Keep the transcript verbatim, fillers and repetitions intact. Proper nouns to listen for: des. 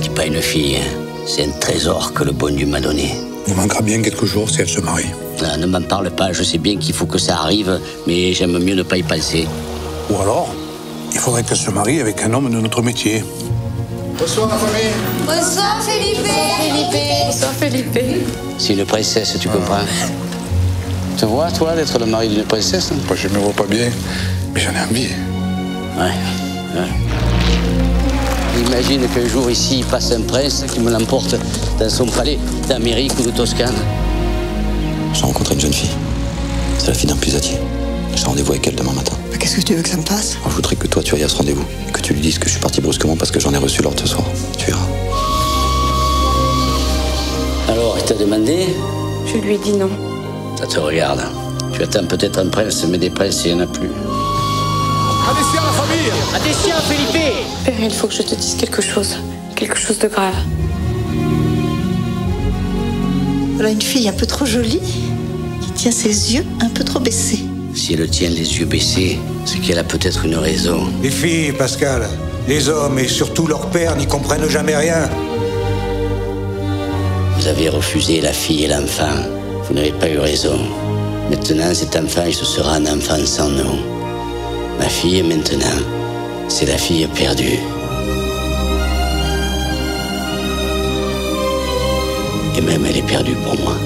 C'est pas une fille, hein. C'est un trésor que le bon Dieu m'a donné. Il manquera bien quelques jours si elle se marie. Ah, ne m'en parle pas, je sais bien qu'il faut que ça arrive, mais j'aime mieux ne pas y penser. Ou alors, il faudrait qu'elle se marie avec un homme de notre métier. Bonsoir ma famille. Bonsoir Felipe. Bonsoir Felipe. Bonsoir Felipe. C'est une princesse, tu comprends. Tu te vois, toi, d'être le mari d'une princesse? Moi, je me vois pas bien, mais j'en ai envie. Ouais, ouais. Imagine qu'un jour, ici, il passe un prince qui me l'emporte dans son palais d'Amérique ou de Toscane. J'ai rencontré une jeune fille. C'est la fille d'un puisatier. J'ai rendez-vous avec elle demain matin. Qu'est-ce que tu veux que ça me passe? Je voudrais que toi, tu ailles à ce rendez-vous. Que tu lui dises que je suis parti brusquement parce que j'en ai reçu l'ordre ce soir. Tu verras. Alors, il t'a demandé? Je lui ai dit non. Ça te regarde. Tu attends peut-être un prince, mais des princes, il n'y en a plus. Attention, la famille! Attention, Felipe! Père, il faut que je te dise quelque chose. Quelque chose de grave. Voilà une fille un peu trop jolie qui tient ses yeux un peu trop baissés. Si elle tient les yeux baissés, c'est qu'elle a peut-être une raison. Les filles, Pascal, les hommes et surtout leur père n'y comprennent jamais rien. Vous avez refusé la fille et l'enfant. Vous n'avez pas eu raison. Maintenant, cet enfant, il se sera un enfant sans nom. Ma fille, maintenant, c'est la fille perdue. Et même elle est perdue pour moi.